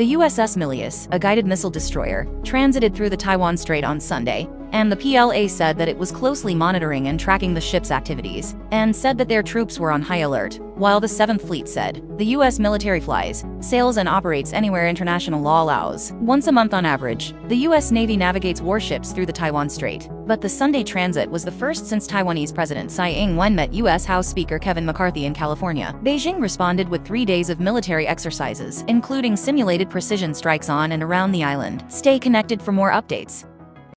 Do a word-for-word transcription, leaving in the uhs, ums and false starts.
The U S S Milius, a guided missile destroyer, transited through the Taiwan Strait on Sunday, and the P L A said that it was closely monitoring and tracking the ship's activities, and said that their troops were on high alert, while the seventh Fleet said, the U S military flies, sails and operates anywhere international law allows. Once a month on average, the U S Navy navigates warships through the Taiwan Strait, but the Sunday transit was the first since Taiwanese President Tsai Ing-wen met U S House Speaker Kevin McCarthy in California. Beijing responded with three days of military exercises, including simulated precision strikes on and around the island. Stay connected for more updates.